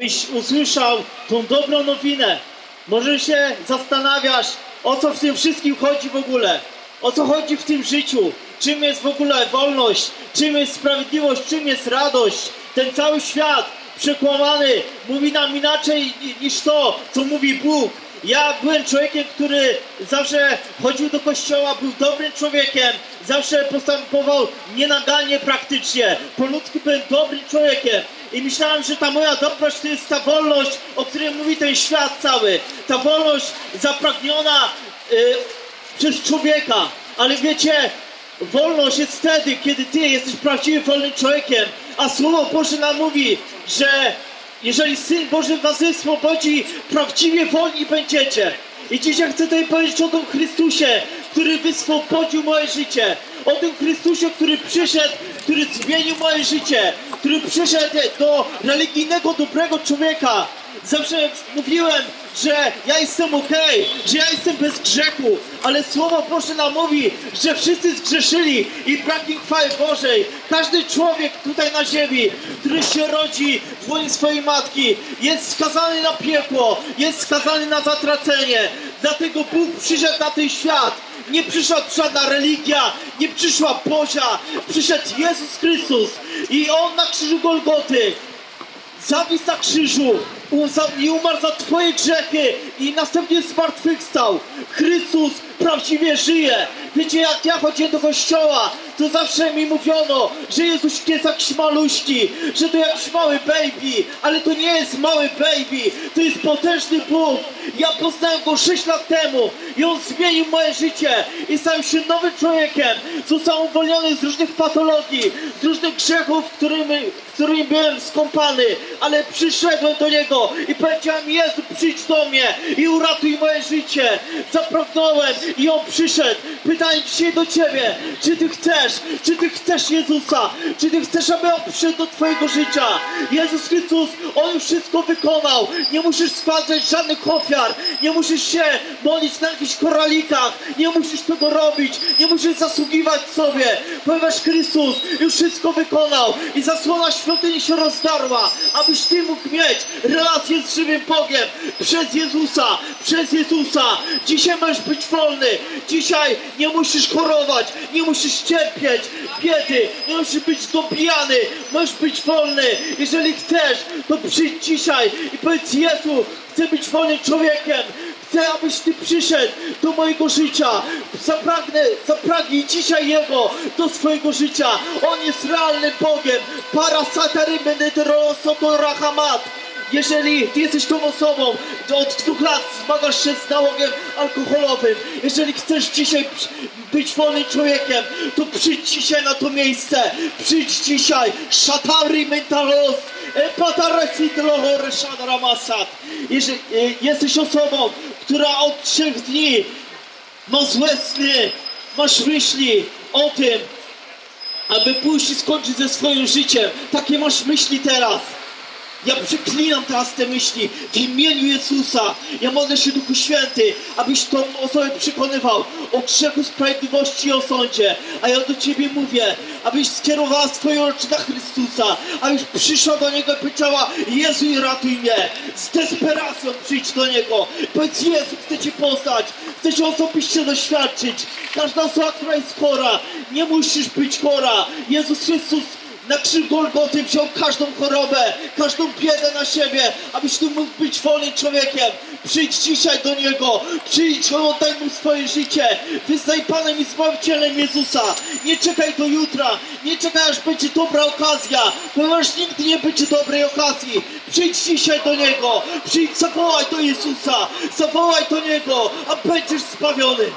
Byś usłyszał tą dobrą nowinę. Może się zastanawiasz, o co w tym wszystkim chodzi w ogóle. O co chodzi w tym życiu. Czym jest w ogóle wolność, czym jest sprawiedliwość, czym jest radość. Ten cały świat przekłamany mówi nam inaczej niż to, co mówi Bóg. Ja byłem człowiekiem, który zawsze chodził do kościoła, był dobrym człowiekiem, zawsze postępował nienagannie praktycznie. Po ludzku byłem dobrym człowiekiem i myślałem, że ta moja dobroć to jest ta wolność, o której mówi ten świat cały. Ta wolność zapragniona przez człowieka. Ale wiecie, wolność jest wtedy, kiedy ty jesteś prawdziwym wolnym człowiekiem, a Słowo Boże nam mówi, że jeżeli Syn Boży was swobodzi, prawdziwie wolni będziecie. I dzisiaj chcę tutaj powiedzieć o tym Chrystusie, który wyswobodził moje życie. O tym Chrystusie, który przyszedł, który zmienił moje życie. Który przyszedł do religijnego, dobrego człowieka. Zawsze mówiłem, że ja jestem okej, że ja jestem bez grzechu. Ale Słowo Boże nam mówi, że wszyscy zgrzeszyli i braknie chwały Bożej. Każdy człowiek tutaj na ziemi, który się rodzi w łonie swojej matki, jest skazany na piekło, jest skazany na zatracenie. Dlatego Bóg przyszedł na ten świat. Nie przyszła żadna religia, nie przyszła Bozia. Przyszedł Jezus Chrystus i On na krzyżu Golgoty zawisł na krzyżu i umarł za twoje grzechy i następnie zmartwychwstał. Chrystus prawdziwie żyje. Wiecie, jak ja chodziłem do kościoła, to zawsze mi mówiono, że Jezus jest jakiś maluśki, że to jakiś mały baby, ale to nie jest mały baby, to jest potężny Bóg. Ja poznałem Go 6 lat temu i On zmienił moje życie i stałem się nowym człowiekiem. Zostałem uwolniony z różnych patologii, z różnych grzechów, w którymi byłem skąpany, ale przyszedłem do Niego i powiedziałem: Jezu, przyjdź do mnie i uratuj moje życie. Zapragnąłem i On przyszedł. Pytanie dzisiaj do ciebie, czy ty chcesz Jezusa, czy ty chcesz, aby On przyszedł do twojego życia. Jezus Chrystus, On już wszystko wykonał, nie musisz składać żadnych ofiar, nie musisz się modlić na jakichś koralikach, nie musisz tego robić, nie musisz zasługiwać sobie, ponieważ Chrystus już wszystko wykonał i zasłona świątyni się rozdarła, abyś ty mógł mieć relację z żywym Bogiem przez Jezusa, Dzisiaj masz być wolny, dzisiaj nie musisz chorować, nie musisz cierpieć biedy, nie musisz być dobijany, możesz być wolny. Jeżeli chcesz, to przyjdź dzisiaj i powiedz: Jezu, chcę być wolnym człowiekiem, chcę, abyś Ty przyszedł do mojego życia. Zapragnij dzisiaj Jego do swojego życia. On jest realnym Bogiem. Jeżeli ty jesteś tą osobą, to od 2 lat zmagasz się z nałogiem alkoholowym, jeżeli chcesz dzisiaj być wolnym człowiekiem, to przyjdź dzisiaj na to miejsce, przyjdź dzisiaj. Szatary mentalos, jeżeli jesteś osobą, która od 3 dni ma złe sny, masz myśli o tym, aby pójść i skończyć ze swoim życiem, takie masz myśli teraz. Ja przeklinam teraz te myśli w imieniu Jezusa. Ja modlę się, Duchu Święty, abyś tą osobę przekonywał o grzechu, sprawiedliwości i o sądzie. A ja do Ciebie mówię, abyś skierowała swoje oczy na Chrystusa, abyś przyszła do Niego i powiedziała: Jezu, ratuj mnie. Z desperacją przyjdź do Niego. Powiedz: Jezu, chcę Cię poznać, chcę Cię osobiście doświadczyć. Każda osoba, która jest chora, nie musisz być chora. Jezus Chrystus na krzyżu Golgoty wziął każdą chorobę, każdą biedę na siebie, abyś tu mógł być wolnym człowiekiem. Przyjdź dzisiaj do Niego, przyjdź, oddaj Mu swoje życie. Wyznaj Panem i Zbawicielem Jezusa. Nie czekaj do jutra, nie czekaj, aż będzie dobra okazja, ponieważ nigdy nie będzie dobrej okazji. Przyjdź dzisiaj do Niego, przyjdź, zawołaj do Jezusa, zawołaj do Niego, a będziesz zbawiony.